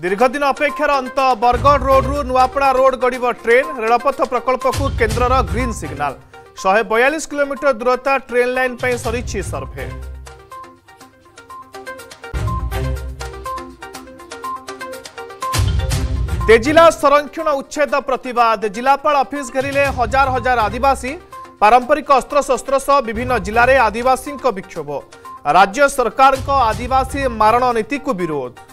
दीर्घदिन अपेक्षार अंत बरगड़ रोड्रु नुआपड़ा रोड गड़ब ट्रेन। रेलपथ प्रकल्प को केन्द्र ग्रीन सिग्नाल। 142 किलोमीटर दूरता ट्रेन लाइन पर सरी सर्भे। तेजिला संरक्षण उच्छेद प्रतिवाद। जिलापाल ऑफिस घेरिले हजार हजार आदिवासी। पारंपरिक अस्त्रशस्त्र सह विभिन्न जिले में आदिवासी विक्षोभ। राज्य सरकार को आदिवासी मारण नीति को विरोध।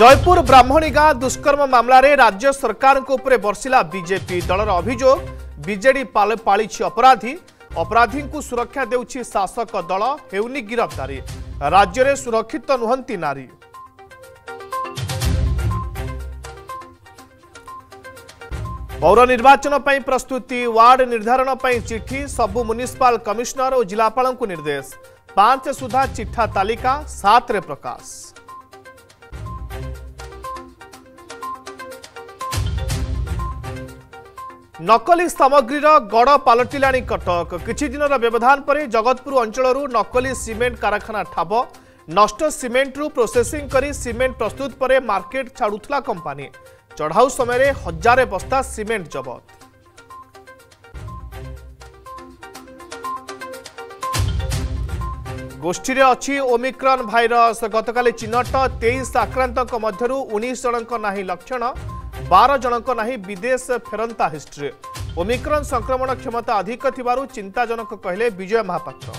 जयपुर ब्राह्मणी गां दुष्कर्म मामला रे राज्य सरकार को ऊपर बरसिला बीजेपी। दलर अभियोग बीजेडी पालिछि अपराधी। अपराधी को सुरक्षा देउछि शासक दल। हेउनी गिरफ्तारी। राज्य में सुरक्षित नुहंती नारी। पौर निर्वाचन पर प्रस्तुति। वार्ड निर्धारण पर चिठी। सबु म्युनिसिपल कमिश्नर और जिलापाल को निर्देश। 5 सुधा चिठा तालिका 7 रे प्रकाश। नकली सामग्रीर गड़ पलटिला कटक। किछि दिनर व्यवधान पर जगतपुर अंचलरू नकली सीमेंट कारखाना ठाब। नष्ट सीमेंट्रु प्रोसेसिंग करी सीमेंट प्रस्तुत पर मार्केट छाड़ुथला कंपानी। चढ़ाऊ समय हजारे बस्ता सीमेंट जबत। गोष्ठी में अच्छी ओमिक्रॉन भाइरस। गतकाली चिन्हट 23 आक्रांत मध्यरू 19 जनक नाही लक्षण। 12 जनक नाही विदेश फेरंता हिस्ट्री। ओमिक्रॉन संक्रमण क्षमता अधिक थिबारु चिंताजनक कहले विजय महापात्र।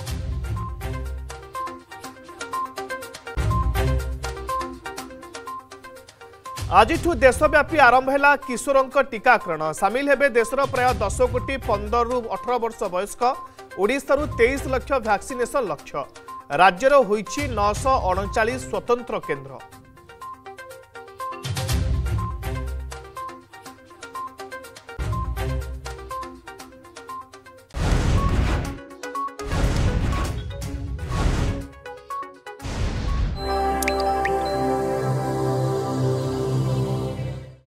आज देशव्यापी आरंभ है किशोरों टीकाकरण। सामिल हेबे देशर प्राय 10 कोटी 15 रु 18 वर्ष वयस्क। ओडिशारू 23 लाख वैक्सीनेशन लक्ष्य। राज्यर होईछि 939 स्वतंत्र केन्द्र।